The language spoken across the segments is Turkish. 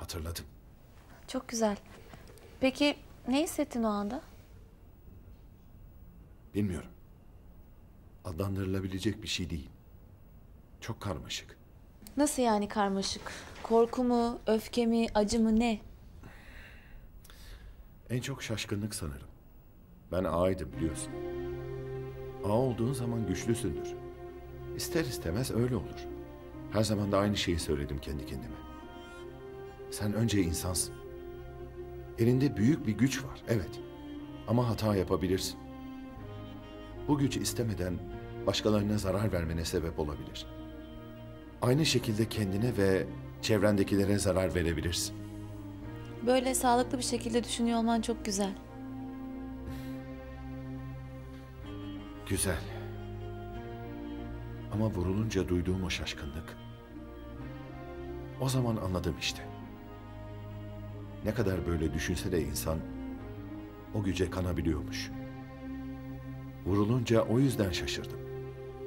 Hatırladım. Çok güzel. Peki ne hissettin o anda? Bilmiyorum. Adlandırılabilecek bir şey değil. Çok karmaşık. Nasıl yani karmaşık? Korku mu, öfke mi, acı mı, ne? En çok şaşkınlık sanırım. Ben A'ydım biliyorsun. A olduğun zaman güçlüsündür. İster istemez öyle olur. Her zaman da aynı şeyi söyledim kendi kendime. Sen önce insansın. Elinde büyük bir güç var, evet. Ama hata yapabilirsin. Bu gücü istemeden başkalarına zarar vermene sebep olabilir. Aynı şekilde kendine ve çevrendekilere zarar verebilirsin. Böyle sağlıklı bir şekilde düşünüyor olman çok güzel. Güzel. Ama vurulunca duyduğum o şaşkınlık. O zaman anladım işte. Ne kadar böyle düşünse de insan o güce kanabiliyormuş. Vurulunca o yüzden şaşırdım.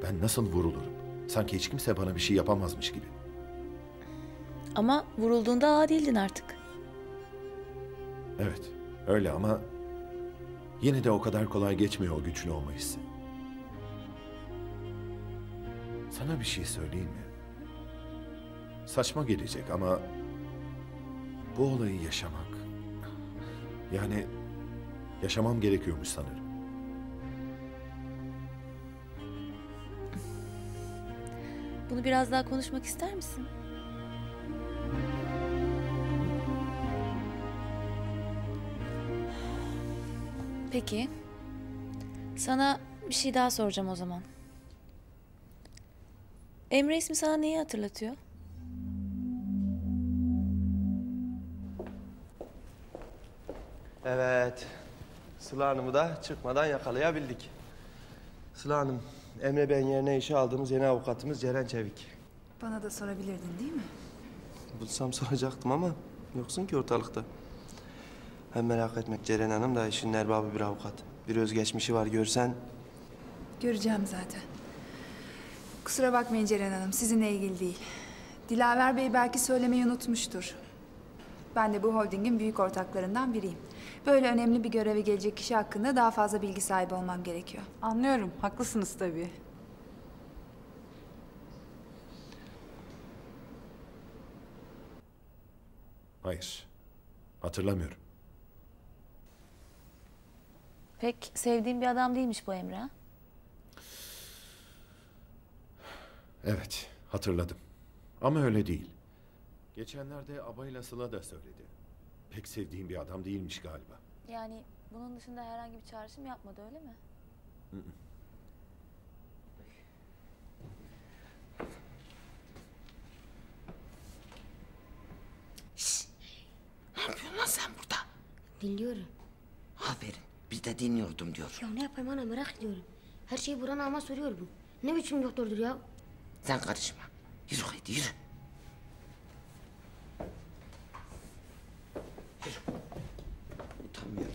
Ben nasıl vurulurum? Sanki hiç kimse bana bir şey yapamazmış gibi. Ama vurulduğunda ağa değildin artık. Evet, öyle ama yine de o kadar kolay geçmiyor o güçlü olma hissi. Sana bir şey söyleyeyim mi? Saçma gelecek ama bu olayı yaşamak, yani yaşamam gerekiyormuş sanırım. Bunu biraz daha konuşmak ister misin? Peki. Sana bir şey daha soracağım o zaman. Emre ismi sana neyi hatırlatıyor? Evet. Sıla Hanım'ı da çıkmadan yakalayabildik. Sıla Hanım, Emre Bey'in yerine işe aldığımız yeni avukatımız Ceren Çevik. Bana da sorabilirdin değil mi? Bulsam soracaktım ama yoksun ki ortalıkta. Hem merak etmek, Ceren Hanım da işin erbabı bir avukat. Bir özgeçmişi var, görsen. Göreceğim zaten. Kusura bakmayın Ceren Hanım, sizinle ilgili değil. Dilaver Bey belki söylemeyi unutmuştur. Ben de bu holdingin büyük ortaklarından biriyim. Böyle önemli bir göreve gelecek kişi hakkında daha fazla bilgi sahibi olmam gerekiyor. Anlıyorum, haklısınız tabii. Hayır, hatırlamıyorum. Pek sevdiğim bir adam değilmiş bu Emre. Evet, hatırladım. Ama öyle değil. Geçenlerde abayla Sıla da söyledi. Pek sevdiğim bir adam değilmiş galiba. Yani bunun dışında herhangi bir çağrışım yapmadı öyle mi? Şşş! Ne yapıyorsun lan sen burada? Dinliyorum. Aferin. Biz de dinliyordum diyor. Ya ne yapayım ana, merak ediyorum. Her şeyi buranın ama soruyor bu. Ne biçim doktordur ya? Sen karışma. Yürü haydi yürü. Utanmıyorum.